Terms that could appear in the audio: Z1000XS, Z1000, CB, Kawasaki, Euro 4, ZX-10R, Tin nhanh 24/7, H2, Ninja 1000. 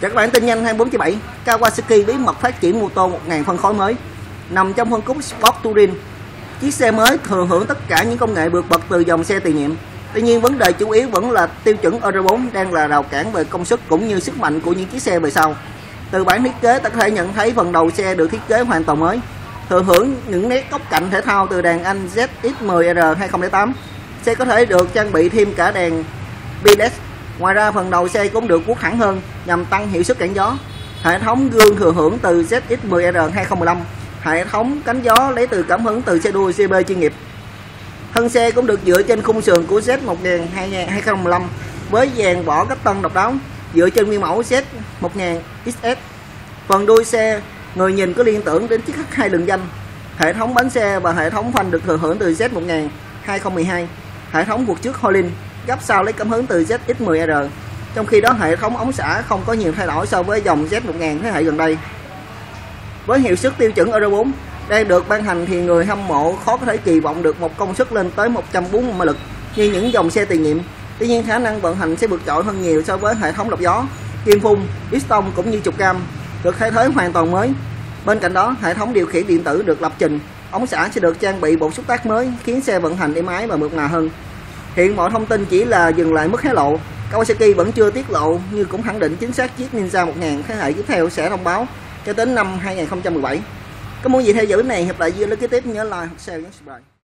Và các bạn tin nhanh 24/7, Kawasaki bí mật phát triển mô tô 1000 phân khối mới nằm trong phân khúc Sport Touring. Chiếc xe mới thừa hưởng tất cả những công nghệ vượt bậc từ dòng xe tiền nhiệm. Tuy nhiên, vấn đề chủ yếu vẫn là tiêu chuẩn Euro 4 đang là rào cản về công suất cũng như sức mạnh của những chiếc xe về sau. Từ bản thiết kế, ta có thể nhận thấy phần đầu xe được thiết kế hoàn toàn mới, thừa hưởng những nét góc cạnh thể thao từ đèn Anh ZX-10R 2008. Xe có thể được trang bị thêm cả đèn Pilux. Ngoài ra, phần đầu xe cũng được vuốt thẳng hơn nhằm tăng hiệu suất cản gió. Hệ thống gương thừa hưởng từ ZX-10R 2015. Hệ thống cánh gió lấy từ cảm hứng từ xe đua CB chuyên nghiệp. Thân xe cũng được dựa trên khung sườn của Z1000 2015 với dàn vỏ cách tân độc đáo dựa trên nguyên mẫu Z1000XS. Phần đuôi xe, người nhìn có liên tưởng đến chiếc H2 lừng danh. Hệ thống bánh xe và hệ thống phanh được thừa hưởng từ Z1000 2012. Hệ thống vượt trước Holin gấp sau lấy cảm hứng từ ZX10R. Trong khi đó, hệ thống ống xả không có nhiều thay đổi so với dòng Z1000 thế hệ gần đây. Với hiệu suất tiêu chuẩn Euro 4 đang được ban hành thì người hâm mộ khó có thể kỳ vọng được một công suất lên tới 140 mã lực như những dòng xe tiền nhiệm. Tuy nhiên, khả năng vận hành sẽ vượt trội hơn nhiều so với hệ thống lọc gió, kim phun, piston cũng như trục cam được thay thế hoàn toàn mới. Bên cạnh đó, hệ thống điều khiển điện tử được lập trình, ống xả sẽ được trang bị bộ xúc tác mới khiến xe vận hành êm ái và mượt mà hơn. Hiện mọi thông tin chỉ là dừng lại mức hé lộ. Kawasaki vẫn chưa tiết lộ nhưng cũng khẳng định chính xác chiếc Ninja 1000 thế hệ tiếp theo sẽ thông báo cho đến năm 2017. Có muốn gì theo dõi này, hẹn lại video kế tiếp, nhớ like, share và subscribe.